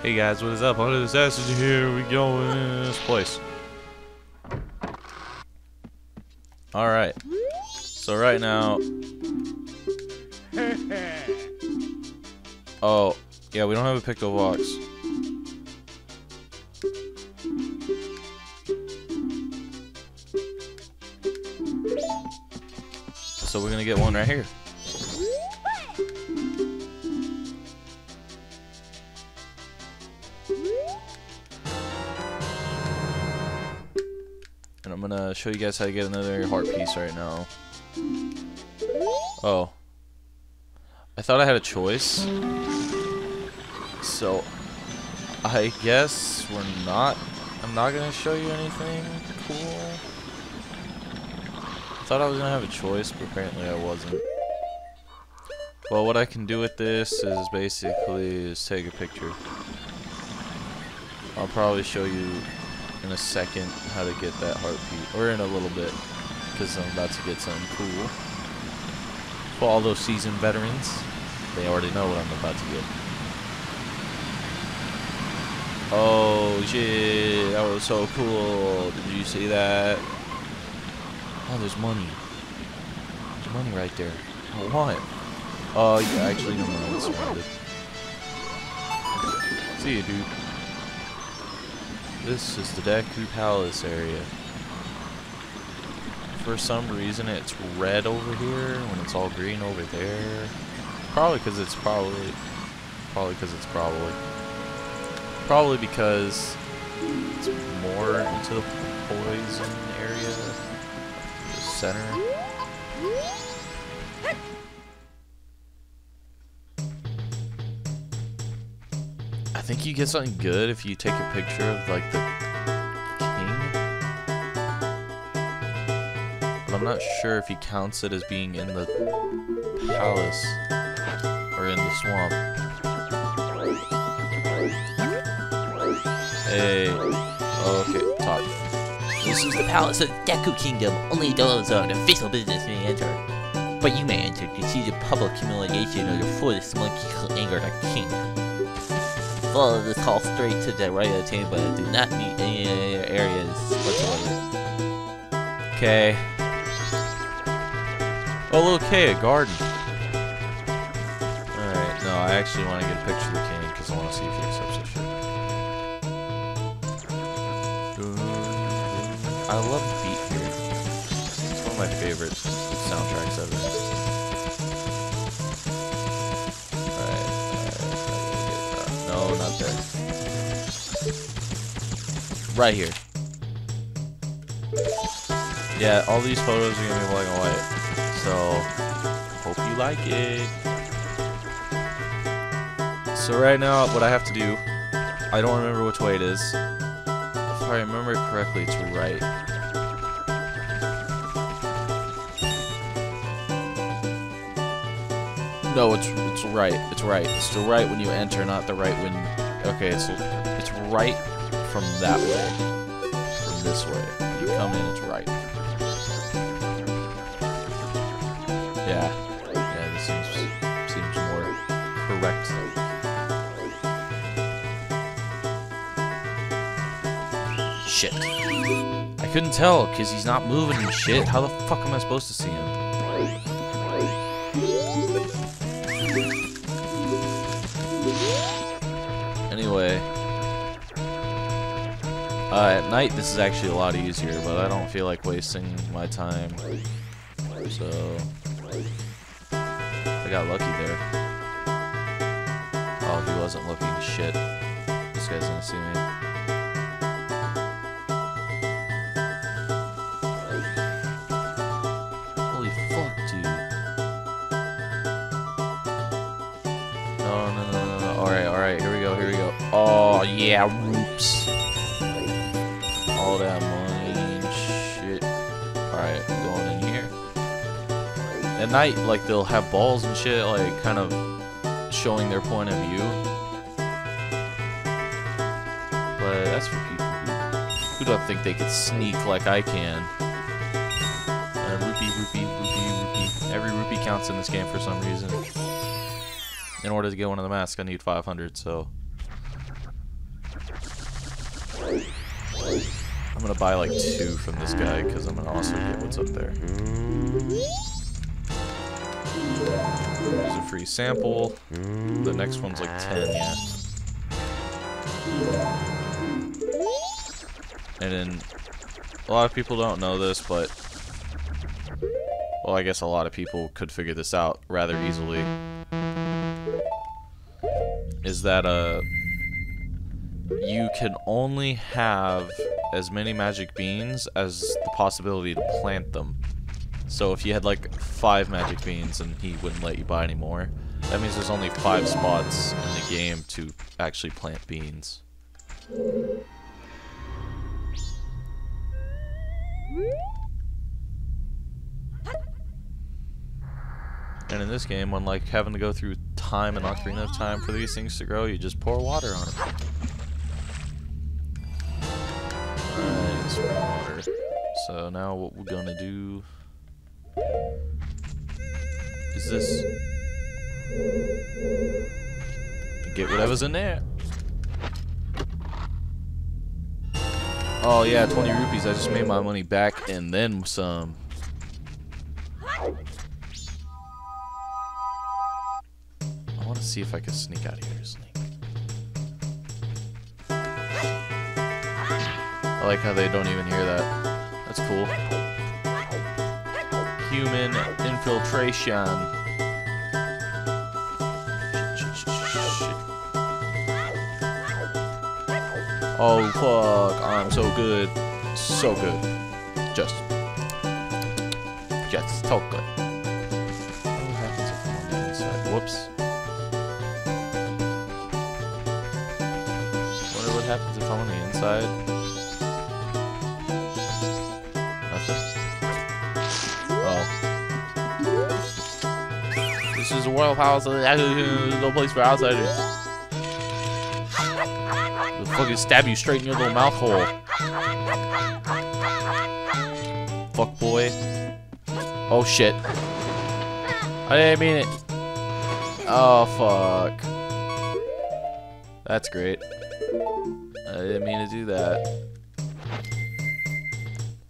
Hey guys, what is up? Hunter Sassy here. We going in this place. Alright. So right now... Oh, yeah, we don't have a picto box. So we're gonna get one right here. And I'm gonna show you guys how to get another heart piece right now. Oh. I thought I had a choice. So, I guess we're not... I'm not gonna show you anything cool. I thought I was gonna have a choice, but apparently I wasn't. Well, what I can do with this is basically just take a picture. I'll probably show you in a second how to get that heartbeat, or in a little bit, because I'm about to get something cool. For all those seasoned veterans, they already know what I'm about to get. Oh shit, that was so cool. Did you see that? Oh, there's money. There's money right there. I want it. Oh, yeah, actually, no, no, it's surrounded. See you, dude. This is the Deku Palace area. For some reason, it's red over here when it's all green over there. Probably because it's more into the poison area. Center. I think you get something good if you take a picture of like the king, but I'm not sure if he counts it as being in the palace or in the swamp. Hey, okay, talk. This is the palace of Deku Kingdom. Only those on official business may enter. But you may enter to see the public humiliation of the foolish monkey angered our king. Follow this hall straight to the right of the chamber and do not meet any other areas whatsoever. Okay. Oh, okay, a garden. Alright, no, I actually want to get a picture of the king because I want to see if he accepts this shit. I love the beat here. It's one of my favorite soundtracks ever. Alright. No, not there. Right here. Yeah, all these photos are gonna be black and white. So, hope you like it. So right now, what I have to do, I don't remember which way it is. If I remember correctly, it's right. No, it's right. It's right. It's the right when you enter, not the right when. Okay, it's right from that way. From this way, when you come in, it's right. Yeah, yeah, this seems more correct though. Shit. I couldn't tell, because he's not moving and shit. How the fuck am I supposed to see him? Anyway. At night, this is actually a lot easier, but I don't feel like wasting my time. So... I got lucky there. Oh, he wasn't looking. Shit. This guy's gonna see me. Oh, yeah, whoops. All that money and shit. Alright, I'm going in here. At night, like, they'll have balls and shit, like, kind of showing their point of view. But that's for people who don't think they could sneak like I can. Rupee. Every rupee counts in this game for some reason. In order to get one of the masks, I need 500, so... I'm gonna buy like 2 from this guy because I'm gonna also get what's up there. There's a free sample. The next one's like 10, yeah. And then a lot of people don't know this, but well, I guess a lot of people could figure this out rather easily. Is that you can only have as many magic beans as the possibility to plant them. So if you had like 5 magic beans and he wouldn't let you buy any more, that means there's only 5 spots in the game to actually plant beans. And in this game, unlike having to go through time and Ocarina of Time for these things to grow, you just pour water on them. Alright, some water. So now what we're gonna do is this. Get whatever's in there. Oh yeah, 20 rupees. I just made my money back and then some. I want to see if I can sneak out of here. Sneak. I like how they don't even hear that. That's cool. Human infiltration. Oh fuck! I'm so good, so good. Just so good. What happens if I'm on the inside? Whoops. Happens if I'm on the inside? Nothing. Well. This is a world house, no place for outsiders. They'll fucking stab you straight in your little mouth hole. Fuck boy. Oh shit. I didn't mean it. Oh fuck. That's great. I didn't mean to do that.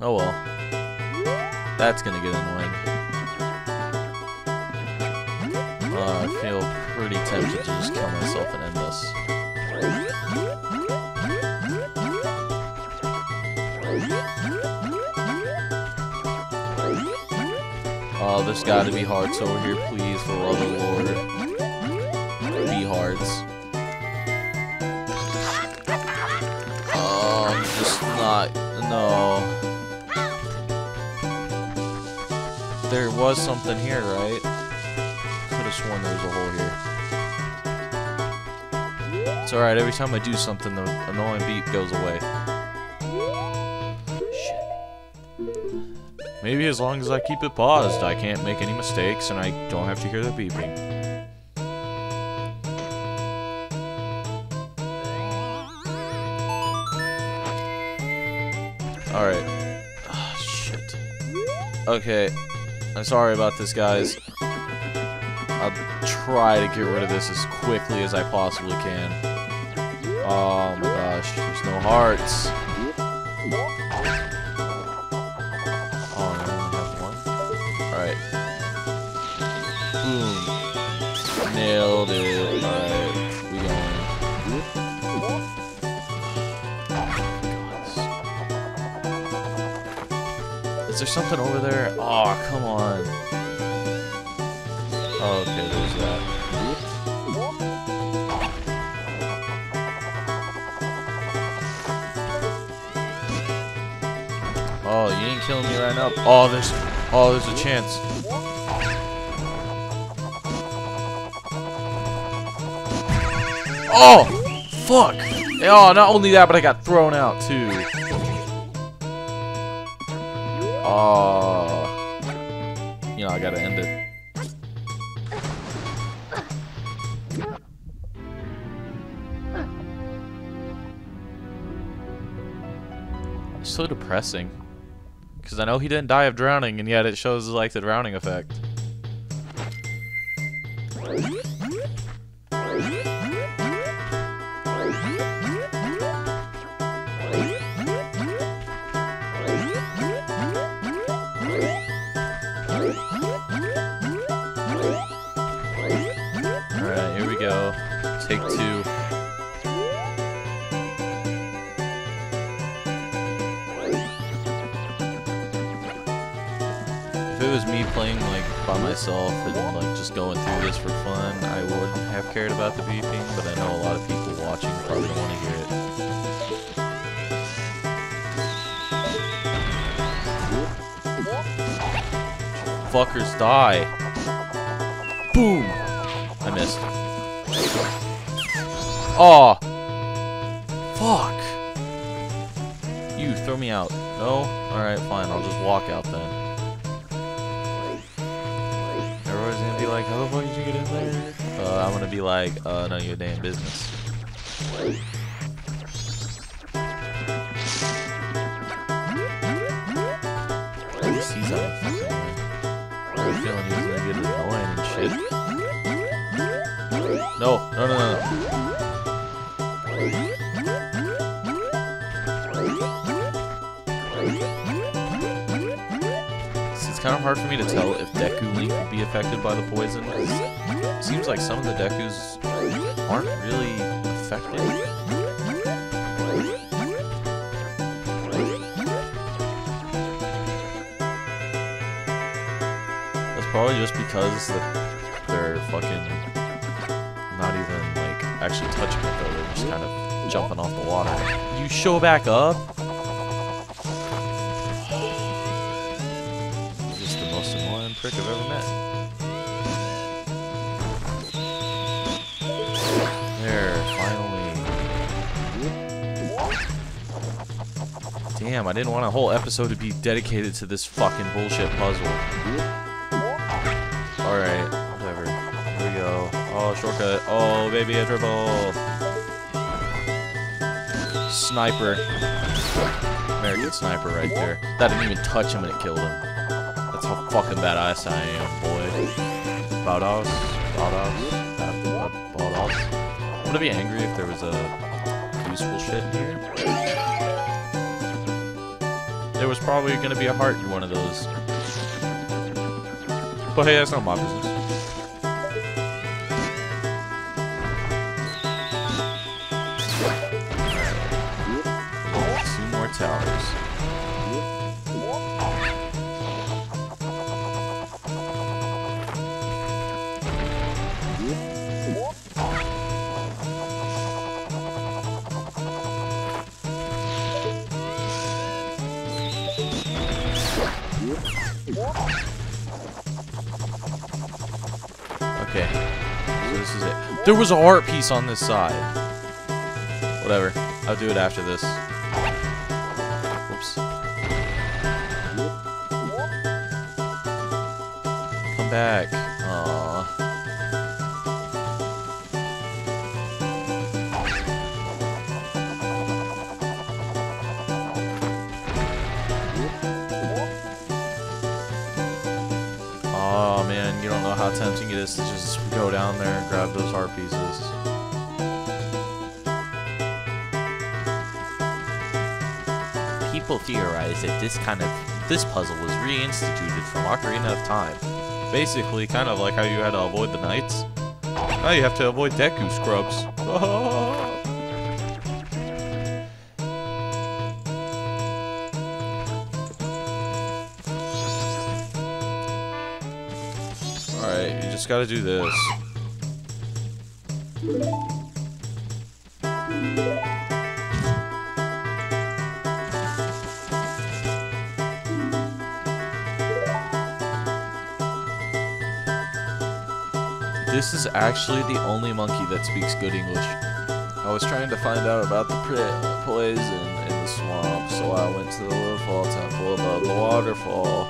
Oh well. That's gonna get annoying. I feel pretty tempted to just kill myself and end this. Oh, there's gotta be hearts over here, please, for the love of the Lord. Be hearts. Just not, no. There was something here, right? Could have sworn there was a hole here. It's alright, every time I do something, the annoying beep goes away. Shit. Maybe as long as I keep it paused, I can't make any mistakes and I don't have to hear the beeping. Alright. Oh, shit. Okay. I'm sorry about this, guys. I'll try to get rid of this as quickly as I possibly can. Oh my gosh, there's no hearts. Oh, I only have one. Alright. Boom. Nailed it. Alright. We going. Is there something over there? Aw, oh, come on. Oh, okay, there's that. Oh, you ain't killing me right now. Oh, there's a chance. Oh, fuck. Oh, not only that, but I got thrown out, too. Oh, you know, I gotta end it. It's so depressing. Because I know he didn't die of drowning, and yet it shows, like, the drowning effect. was me playing like by myself and like just going through this for fun, I wouldn't have cared about the beeping, but I know a lot of people watching probably want to hear it. Fuckers die. Boom! I missed. Aw! Fuck! You, throw me out. No? Alright, fine. I'll just walk out then. Everyone's gonna be like, how the fuck did you get in there? I'm gonna be like, none of your damn business. No, no, no, no. See, it's kind of hard for me to tell if Deku Link would be affected by the poison. It seems like some of the Dekus aren't really affected. That's probably just because they're fucking... not even, like, actually touching it, though. They're just kind of jumping off the water. You show back up? You're just the most annoying prick I've ever met. There, finally. Damn, I didn't want a whole episode to be dedicated to this fucking bullshit puzzle. Alright, whatever. Here we go. Oh, shortcut. Oh, baby, a triple. Sniper. American sniper right there. That didn't even touch him and it killed him. That's how fucking badass I am, boy. Badass. Badass. Badass. Would I be angry if there was a useful shit in here? There was probably gonna be a heart in one of those. But hey, that's not my business. Towers. Okay. So this is it. There was a heart piece on this side. Whatever. I'll do it after this. Back. Aww. Aw, oh, man, you don't know how tempting it is to just go down there and grab those heart pieces. People theorize that this puzzle was reinstituted from Ocarina of Time. Basically, kind of like how you had to avoid the knights. Now you have to avoid Deku scrubs. Alright, you just gotta do this. This is actually the only monkey that speaks good English. I was trying to find out about the poison in the swamp, so I went to the Little Fall Temple above the waterfall.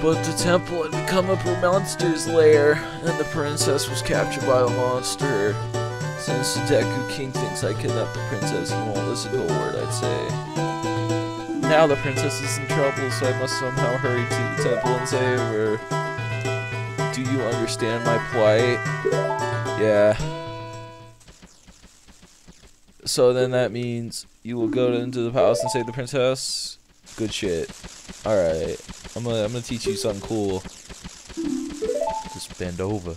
But the temple had become a monster's lair, and the princess was captured by the monster. Since the Deku King thinks I kidnapped the princess, he won't listen to a word I'd say. Now the princess is in trouble, so I must somehow hurry to the temple and save her. Do you understand my plight? Yeah. So then that means you will go into the palace and save the princess? Good shit. Alright. I'm gonna teach you something cool. Just bend over.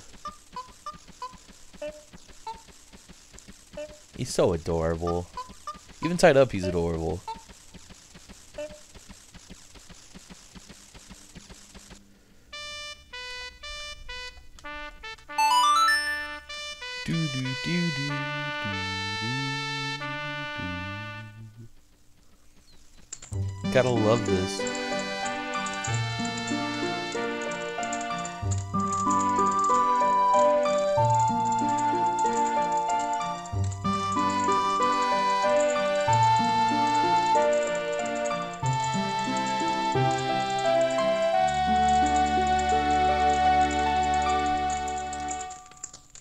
He's so adorable. Even tied up, he's adorable. Gotta love this.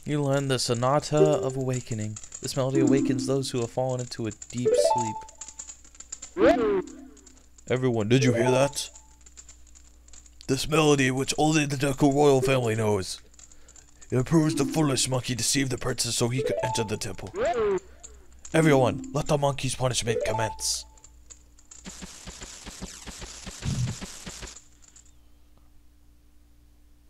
You learn the Sonata of Awakening. This melody awakens those who have fallen into a deep sleep. Everyone, did you hear that? This melody, which only the Deku royal family knows. It approves the foolish monkey deceived the princess so he could enter the temple. Everyone, let the monkey's punishment commence.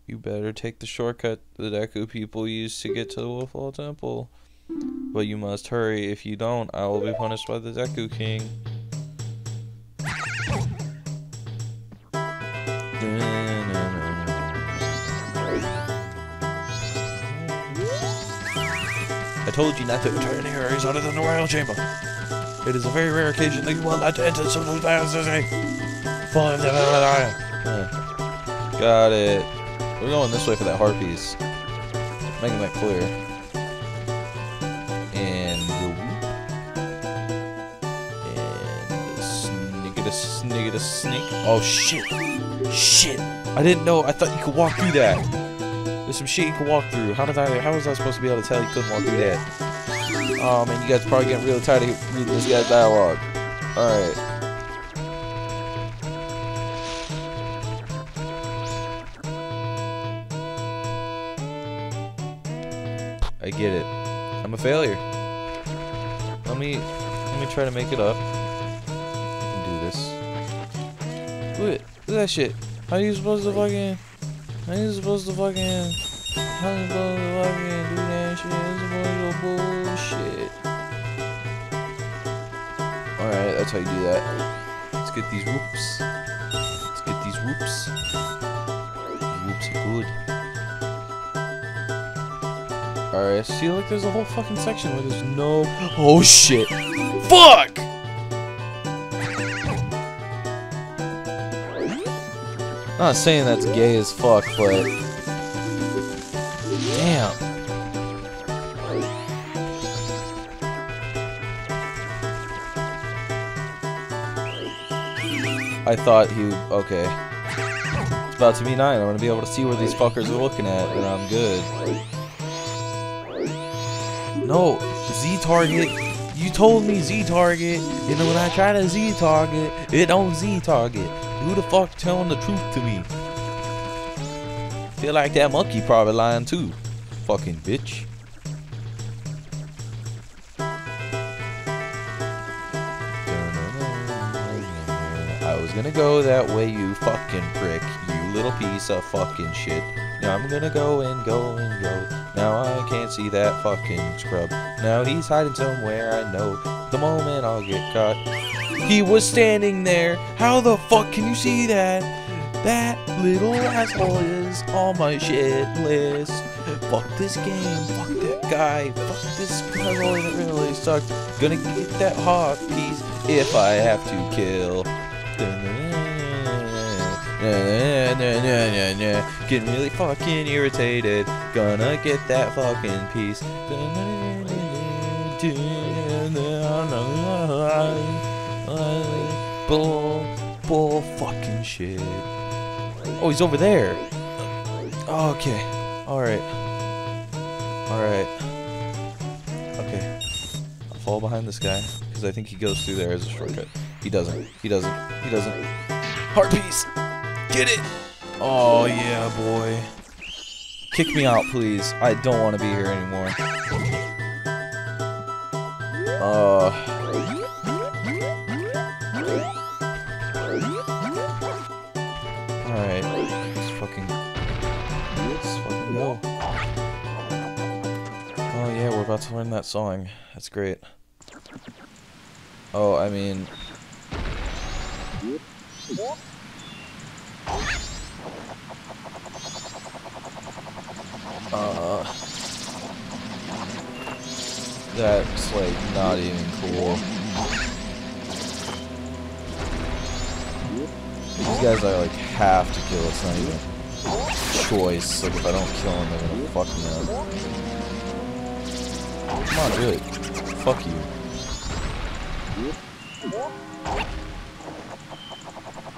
You better take the shortcut the Deku people used to get to the Wolfall Temple. But you must hurry. If you don't, I will be punished by the Deku King. I told you not to enter any areas other than the royal chamber. It is a very rare occasion that you will not enter some of the palaces. Got it. We're going this way for that heart piece. Making that clear. And the whoop. And the sniggity sneak. Oh shit. Shit. I didn't know. I thought you could walk through that. There's some shit you can walk through. How was I supposed to be able to tell you couldn't walk through that? Oh man, you guys are probably getting really tired of reading this guy's dialogue. Alright. I get it. I'm a failure. Let me try to make it up. I can do this. Look at that shit. How you supposed to fucking do that shit? It's a bullshit. Alright, that's how you do that. Let's get these whoops. Whoops are good. Alright, see, look, there's a whole fucking section where there's no... Oh, shit! Fuck! I'm not saying that's gay as fuck, but... Damn. I thought he... Okay. It's about to be 9. I'm gonna be able to see where these fuckers are looking at, and I'm good. No, Z-Target, you told me Z-Target, and when I try to Z-Target, it don't Z-Target. Who the fuck telling the truth to me? Feel like that monkey probably lying too. Fucking bitch. I was gonna go that way, you fucking prick. You little piece of fucking shit. Now I'm gonna go and go and go. Now I can't see that fucking scrub. Now he's hiding somewhere, I know. The moment I'll get caught. He was standing there. How the fuck can you see that? That little asshole is on my shit list. Fuck this game. Fuck that guy. Fuck this puzzle. It really sucks. Gonna get that heart piece if I have to kill. Getting really fucking irritated. Gonna get that fucking piece. Bull fucking shit. Oh, he's over there. Okay. Alright. Okay. I'll fall behind this guy, because I think he goes through there as a shortcut. He doesn't. Heart piece! Get it! Oh yeah, boy. Kick me out, please. I don't want to be here anymore. Alright. Let's fucking go. Oh yeah, we're about to learn that song. That's great. Oh, I mean... that's like not even cool. These guys are like have to kill us, not even a choice. Like if I don't kill them, they're gonna fuck me up. Come on, do it. Fuck you.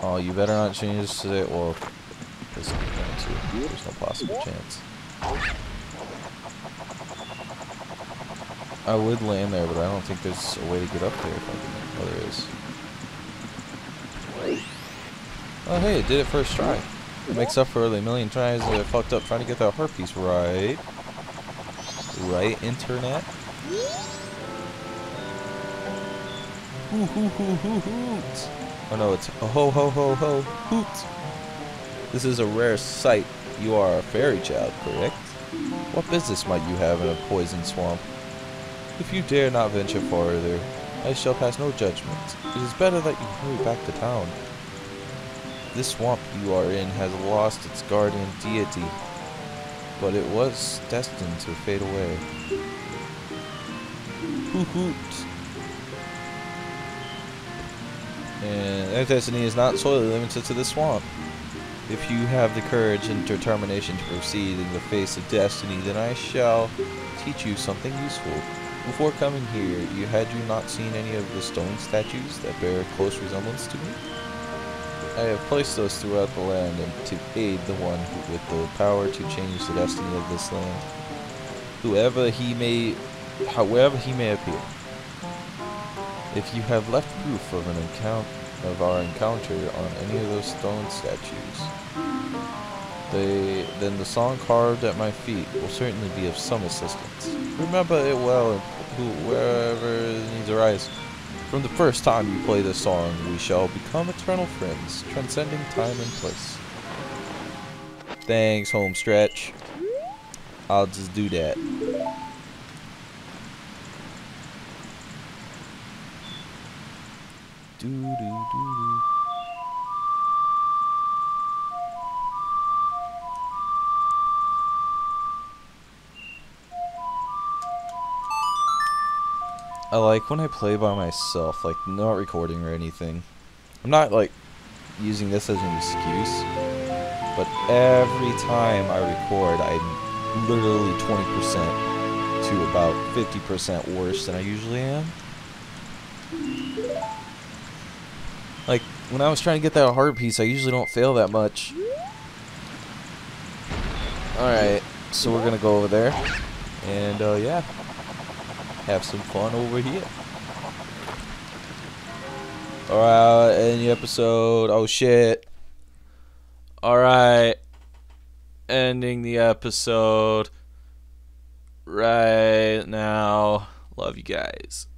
Oh, you better not change this today. Well, this is going to. There's no possible chance. I would land there, but I don't think there's a way to get up there if I can. Oh, there is. Oh hey, it did it first try. It makes up for a million tries that I fucked up trying to get that heart piece right. Right, internet? Ooh, hoo, hoo, hoo, hoot. Oh no, it's a ho ho ho ho hoot. This is a rare sight. You are a fairy child, correct? What business might you have in a poison swamp? If you dare not venture farther, I shall pass no judgment. It is better that you hurry back to town. This swamp you are in has lost its guardian deity, but it was destined to fade away. Hoot hoot. And their destiny is not solely limited to this swamp. If you have the courage and determination to proceed in the face of destiny, then I shall teach you something useful. Before coming here, had you not seen any of the stone statues that bear a close resemblance to me? I have placed those throughout the land and to aid the one with the power to change the destiny of this land, however he may appear. If you have left proof of our encounter on any of those stone statues, then the song carved at my feet will certainly be of some assistance. Remember it well, wherever needs arise. From the first time you play this song, we shall become eternal friends, transcending time and place. Thanks, home stretch. I'll just do that. Do do do do. I like when I play by myself, like not recording or anything. I'm not like using this as an excuse, but every time I record, I'm literally 20% to about 50% worse than I usually am. Like when I was trying to get that heart piece, I usually don't fail that much. Alright, so we're gonna go over there and yeah. Have some fun over here. Alright, end the episode. Oh shit. Alright. Ending the episode right now. Love you guys.